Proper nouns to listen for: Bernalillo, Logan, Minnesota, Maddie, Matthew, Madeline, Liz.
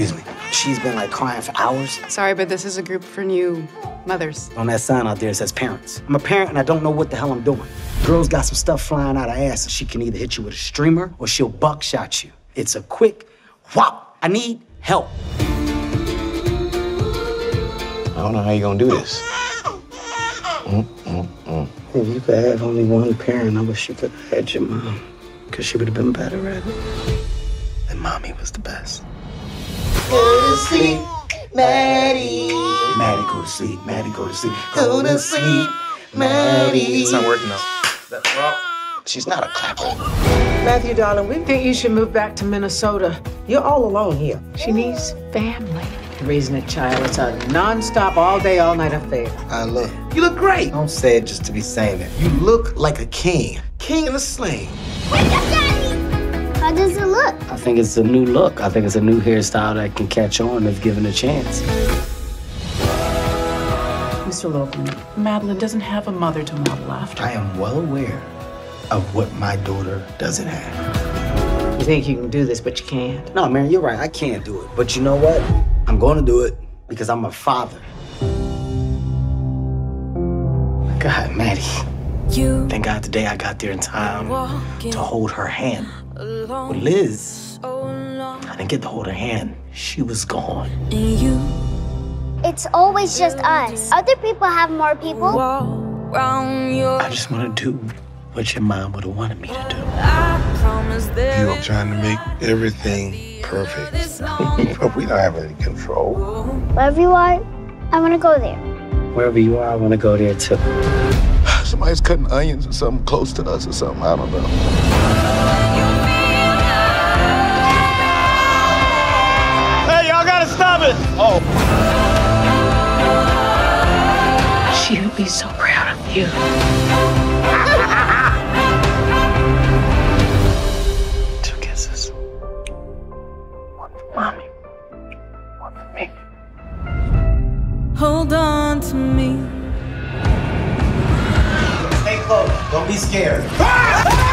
Excuse me. She's been, like, crying for hours. Sorry, but this is a group for new mothers. On that sign out there, it says parents. I'm a parent, and I don't know what the hell I'm doing. Girl's got some stuff flying out her ass, and she can either hit you with a streamer or she'll buckshot you. It's a quick whop. I need help. I don't know how you're gonna do this. If you could have only one parent, I wish you could have had your mom, because she would have been better at it. And mommy was the best. Go to sleep, Maddie. Maddie, go to sleep. Maddie, go to sleep. Go to sleep, Maddie. It's not working though. Well, she's not a clapper. Matthew, darling, we think you should move back to Minnesota. You're all alone here. She needs family. Raising a child is a non-stop, all-day, all-night affair. I love it. You look great. Don't say it just to be saying it. You look like a king. King of the slave. Wake up, Daddy! How does it look? I think it's a new look. I think it's a new hairstyle that can catch on if given a chance. Mr. Logan, Madeline doesn't have a mother to model after. I am well aware of what my daughter doesn't have. You think you can do this, but you can't. No, man, you're right. I can't do it. But you know what? I'm going to do it because I'm a father. God, Maddie. Thank God today I got there in time to hold her hand. With Liz, I didn't get to hold her hand. She was gone. It's always just us. Other people have more people. I just want to do what your mom would have wanted me to do. You're trying to make everything perfect. But we don't have any control. Wherever you are, I want to go there. Wherever you are, I want to go there too. Somebody's cutting onions or something close to us or something. I don't know. Hey, y'all gotta stop it! Oh. She would be so proud of you. Two kisses. Mommy, one for me. Hold on to me. Stay close. Don't be scared. Ah!